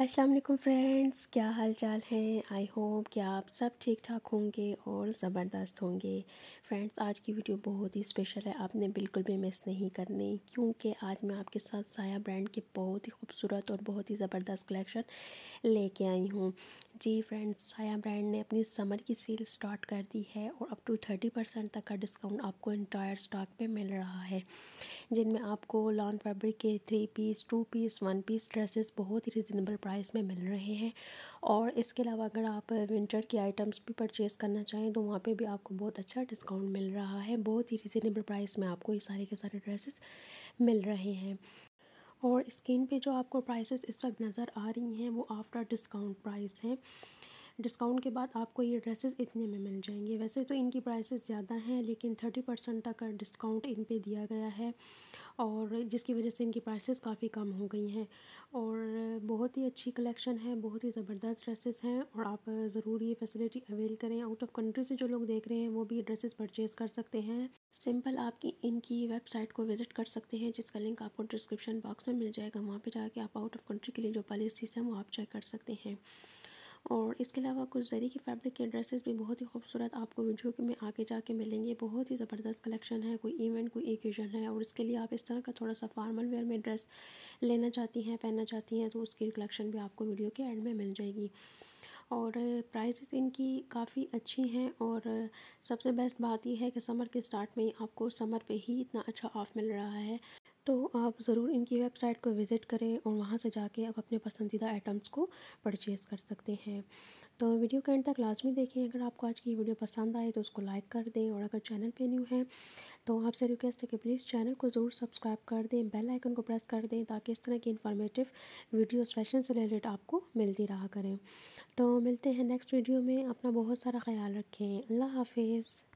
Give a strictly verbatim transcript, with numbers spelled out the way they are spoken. अस्सलाम वालेकुम फ्रेंड्स, क्या हाल चाल हैं। आई होप कि आप सब ठीक ठाक होंगे और ज़बरदस्त होंगे। फ्रेंड्स, आज की वीडियो बहुत ही स्पेशल है, आपने बिल्कुल भी मिस नहीं करनी, क्योंकि आज मैं आपके साथ साया ब्रांड के बहुत ही खूबसूरत और बहुत ही ज़बरदस्त कलेक्शन लेके आई हूँ। जी फ्रेंड्स, साया ब्रांड ने अपनी समर की सेल स्टार्ट कर दी है और अप टू थर्टी परसेंट तक का डिस्काउंट आपको इंटायर स्टॉक पे मिल रहा है, जिनमें आपको लॉन फैब्रिक के three piece, two piece, one piece dresses बहुत ही रिजनेबल प्राइस में मिल रहे हैं। और इसके अलावा अगर आप विंटर की आइटम्स भी परचेज़ करना चाहें तो वहाँ पे भी आपको बहुत अच्छा डिस्काउंट मिल रहा है। बहुत ही रिजनेबल प्राइस में आपको ये सारे के सारे ड्रेसेस मिल रहे हैं। और स्क्रीन पे जो आपको प्राइसेस इस वक्त नज़र आ रही हैं वो आफ्टर डिस्काउंट प्राइस हैं। डिस्काउंट के बाद आपको ये ड्रेसेस इतने में मिल जाएंगे। वैसे तो इनकी प्राइसेस ज़्यादा हैं, लेकिन थर्टी परसेंट तक का डिस्काउंट इन पे दिया गया है और जिसकी वजह से इनकी प्राइसेस काफ़ी कम हो गई हैं। और बहुत ही अच्छी कलेक्शन है, बहुत ही ज़बरदस्त ड्रेसेस हैं और आप ज़रूर ये फैसिलिटी अवेल करें। आउट ऑफ कंट्री से जो लोग देख रहे हैं वो भी ड्रेसेस परचेज़ कर सकते हैं। सिंपल आपकी इनकी वेबसाइट को विज़िट कर सकते हैं, जिसका लिंक आपको डिस्क्रिप्शन बॉक्स में मिल जाएगा। वहाँ पर जाके आप आउट ऑफ कंट्री के लिए जो पॉलिसीज़ हैं वो आप चेक कर सकते हैं। और इसके अलावा कुछ जरी की फैब्रिक के ड्रेसेस भी बहुत ही खूबसूरत आपको वीडियो में आगे जाके मिलेंगे। बहुत ही ज़बरदस्त कलेक्शन है, कोई इवेंट कोई ओकेजन है और इसके लिए आप इस तरह का थोड़ा सा फॉर्मल वेयर में ड्रेस लेना चाहती हैं, पहनना चाहती हैं, तो उसकी कलेक्शन भी आपको वीडियो के एंड में मिल जाएगी। और प्राइसेस इनकी काफ़ी अच्छी हैं और सबसे बेस्ट बात यह है कि समर के स्टार्ट में ही आपको समर पे ही इतना अच्छा ऑफ़ मिल रहा है, तो आप ज़रूर इनकी वेबसाइट को विज़िट करें और वहाँ से जाके आप अपने पसंदीदा आइटम्स को परचेज़ कर सकते हैं। तो वीडियो के एंड तक लाजमी देखें। अगर आपको आज की वीडियो पसंद आए तो उसको लाइक कर दें और अगर चैनल पे न्यू हैं तो आपसे रिक्वेस्ट है कि प्लीज़ चैनल को ज़रूर सब्सक्राइब कर दें, बेल आइकन को प्रेस कर दें, ताकि इस तरह की इन्फॉर्मेटिव वीडियोस फैशन से रिलेटेड आपको मिलती रहा करें। तो मिलते हैं नेक्स्ट वीडियो में। अपना बहुत सारा ख्याल रखें। अल्लाह हाफिज़।